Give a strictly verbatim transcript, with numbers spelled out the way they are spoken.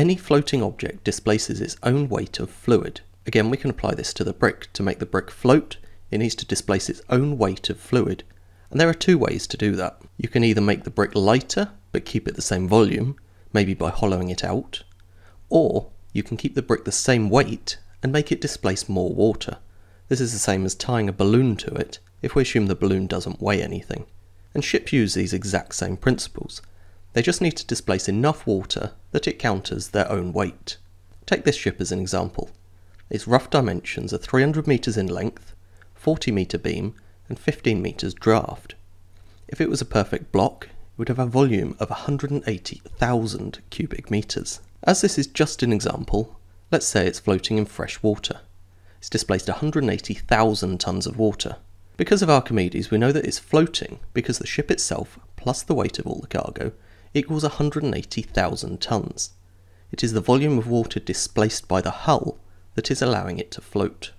any floating object displaces its own weight of fluid. Again, we can apply this to the brick. To make the brick float, it needs to displace its own weight of fluid. And there are two ways to do that. You can either make the brick lighter, but keep it the same volume, maybe by hollowing it out, or you can keep the brick the same weight and make it displace more water. This is the same as tying a balloon to it, if we assume the balloon doesn't weigh anything. And ships use these exact same principles. They just need to displace enough water that it counters their own weight. Take this ship as an example. Its rough dimensions are three hundred metres in length, forty metre beam, and fifteen metres draft. If it was a perfect block, it would have a volume of one hundred eighty thousand cubic metres. As this is just an example, let's say it's floating in fresh water. It's displaced one hundred eighty thousand tonnes of water. Because of Archimedes, we know that it's floating because the ship itself, plus the weight of all the cargo, equals one hundred eighty thousand tonnes. It is the volume of water displaced by the hull that is allowing it to float.